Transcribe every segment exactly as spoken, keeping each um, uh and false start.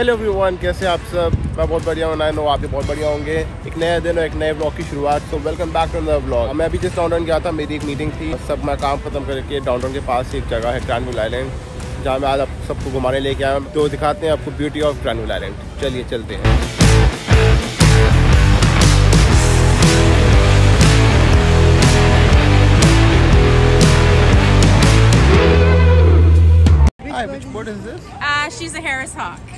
Hello everyone, कैसे आप सब। मैं बहुत बढ़िया हूँ, आई नो आप भी बहुत बढ़िया होंगे। एक नया दिन और एक नए व्लॉग की शुरुआत। So welcome back to another vlog. मैं अभी जिस डाउनटाउन गया था, मेरी एक मीटिंग थी। सब मैं काम खत्म करके डाउनटाउन के पास एक जगह है ग्रैनविल आइलैंड, जहाँ मैं आज आप सबको घुमाने लेके आया हूँ। तो दिखाते हैं आपको ब्यूटी ऑफ ग्रैनविल आइलैंड। चलिए चलते हैं। Hi, which boat is this? Uh, she's a Harris Hawk.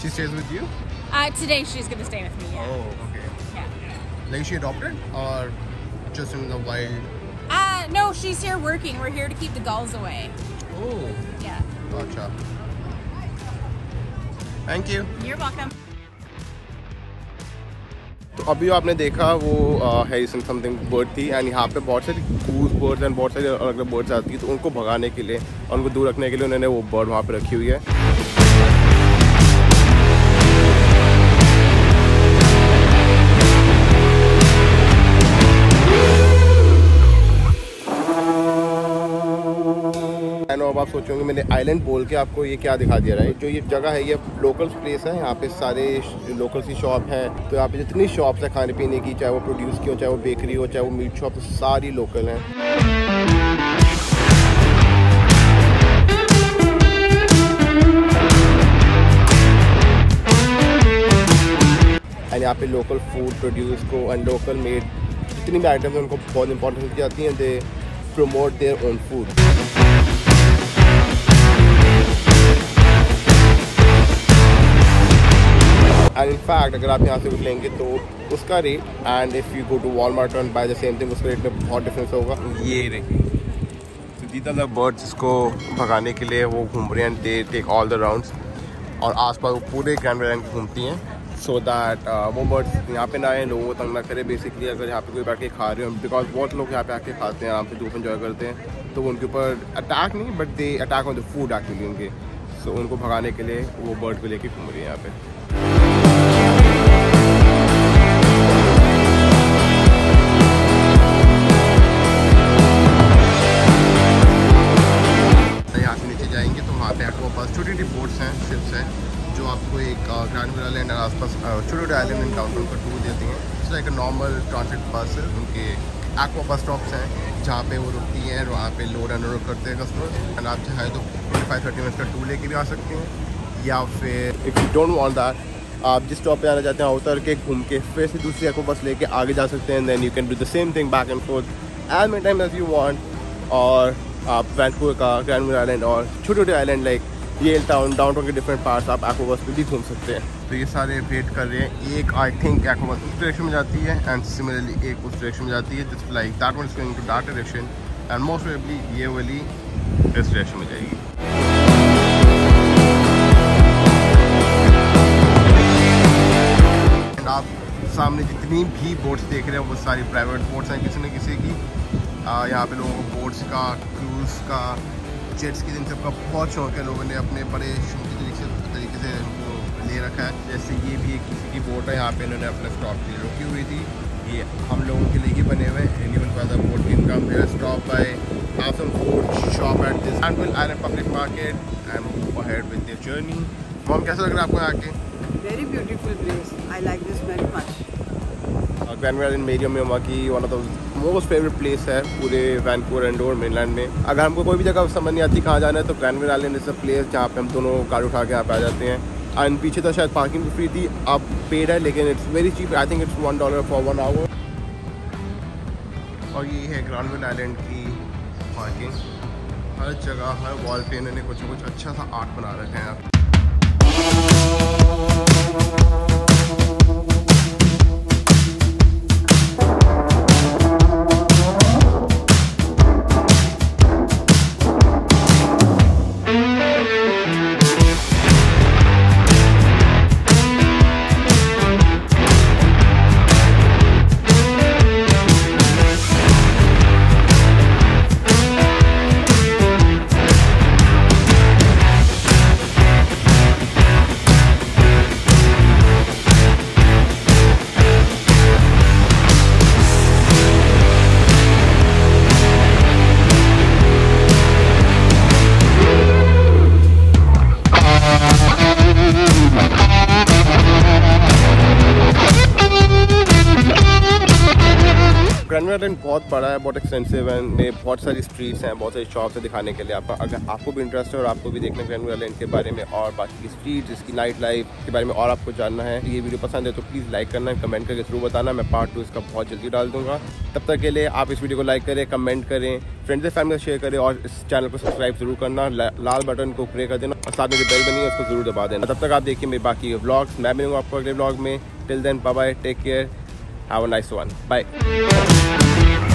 She stays with you? Uh, today she's gonna stay with me. Yeah. Oh, okay. Yeah. Like, she adopted or just in the wild? Uh, no, she's here working. We're here to keep the gulls away. Oh. Yeah. Gotcha. Thank you. You're welcome। तो अभी आपने देखा वो Harrison something bird थी, and यहाँ पे बहुत सारी कूज बर्ड्स एंड बहुत सारी अलग अलग बर्ड्स आती है। तो उनको भगाने के लिए और उनको दूर रखने के लिए उन्होंने वो बर्ड वहाँ पे रखी हुई है। अब आप सोचोगे मैंने आइलैंड बोल के आपको ये क्या दिखा दिया, राइट। जो ये जगह है ये लोकल्स प्लेस है। यहाँ पे सारे लोकल्स की शॉप हैं। तो यहाँ पे जितनी शॉप्स हैं खाने पीने की, चाहे वो प्रोड्यूस की हो, चाहे वो बेकरी हो, चाहे वो मीट शॉप, तो सारी लोकल हैं। एंड यहाँ पे लोकल फूड प्रोड्यूस को एंड लोकल मेड जितनी भी आइटम्स हैं उनको बहुत इंपॉर्टेंस दी जाती है। They promote their own food. And in fact अगर आप यहाँ से कुछ लेंगे तो उसका rate and if you go to Walmart and buy the same thing उसका रेट में बहुत डिफरेंस होगा। ये देखिए जितना द बर्ड्स इसको भगाने के लिए वो घूम रहे हैं, they take all the rounds और आसपास वो पूरे ग्रैनविल आइलैंड घूमती हैं, सो दैट वो बर्ड्स यहाँ पे ना आए, लोगों को तंग ना करें। बेसिकली अगर यहाँ पे कोई बैठ के खा रहे हो, बिकॉज बहुत लोग यहाँ पे आके खाते हैं, आराम से धूप एंजॉय करते हैं, तो उनके ऊपर अटैक नहीं but they attack on the food actually उनके। सो उनको भगाने के लिए वो बर्ड को लेके घूम रही है यहाँ पे। ग्रैनविल आइलैंड आस पास छोटे छोटे आइलैंड एंड डाउनटाउन का टूर देती हैं। It's like a normal transit bus है। उनके एक्वा बस स्टॉप्स हैं जहाँ पे वो रुकती हैं, वहाँ पे लोड एंड अनलोड करते हैं कस्टमर्स। एंड आप चाहे तो ट्वेंटी फाइव थर्टी मिनट्स का टूर लेके भी आ सकते हैं, या फिर if you don't want that आप जिस स्टॉप पे आना चाहते हैं उतर के घूम के फिर से दूसरी एक्वा बस लेके आगे जा सकते हैं। Then you can do the same thing back and forth as many time as you want. और आप वैंकूवर का ग्रैनविल आइलैंड और छोटे छोटे island like Yaletown downtown के डिफरेंट पार्ट्स आप एक्वाबस पे भी घूम सकते हैं। तो ये सारे वेट कर रहे हैं। एक आई थिंक एक्वाबस उस डायरेक्शन में जाती है एंड सिमिलरली एक उस डायरेक्शन में जाती है, just like that one is going to that direction and most probably ये वाली इस डायरेक्शन में जाएगी। आप सामने जितनी भी बोट्स देख रहे हैं वो सारी प्राइवेट बोट्स हैं किसी न किसी की। यहाँ पे लोगों को बोट्स का, क्रूज़ का, जेट्स की, दिन सबका बहुत शौक है। लोगों ने अपने बड़े शौक तरीके तरीके से इनको ले रखा है। जैसे ये भी एक किसी की बोट है, यहाँ पे इन्होंने अपने स्टॉप के लिए रुकी हुई थी। ये हम लोगों के लिए ही बने हुए हैं। एनीवन का बोट इनकम स्टॉप है, have some food shop at this Granville island public market and move ahead with their journey. Ma'am कैसा लग रहा है आपको आके? Very beautiful place. I like this very much. Granville island मेरी और मेरी माँ की one of the most favourite place है पूरे वैंकूवर एंड और मेनलैंड में। अगर हमको कोई भी जगह समझ नहीं आती कहाँ जाना है तो Granville island is a place जहाँ पे हम दोनों कार उठा के यहाँ पे आ जाते हैं। एंड पीछे तो शायद पार्किंग भी फ्री थी, अब पेड है, लेकिन it's very cheap. I think it's one dollar for one hour. और ये है ग्रैनविल आइलैंड की पार्किंग। हर जगह हर वॉल पे इन्होंने कुछ कुछ अच्छा सा आर्ट बना रखा है। कैनबरा आइलैंड बहुत बड़ा है, बहुत एक्सटेंसिव है, में बहुत सारी स्ट्रीट्स हैं, बहुत सारी शॉप्स हैं दिखाने के लिए आपका। अगर आपको भी इंटरेस्ट है और आपको भी देखना है कैनबरा आइलैंड के बारे में और बाकी की स्ट्रीट्स, इसकी नाइट लाइफ के बारे में और आपको जानना है, ये वीडियो पसंद है तो प्लीज़ लाइक करना, कमेंट करके जरूर बताना। मैं पार्ट टू इसका बहुत जल्दी डाल दूँगा। तब तक के लिए आप इस वीडियो को लाइक करें, कमेंट करें, फ्रेंड्स एंड फैमिली शेयर करें और इस चैनल को सब्सक्राइब जरूर करना, लाल बटन को प्रेस कर देना और साथ में जो बेल बनी है उसको जरूर दबा देना। तब तक आप देखिए मेरे बाकी व्लॉग्स, मैं मिलूँगा आपको अगले व्लॉग में। Till then bye bye, take care, have a nice one, bye.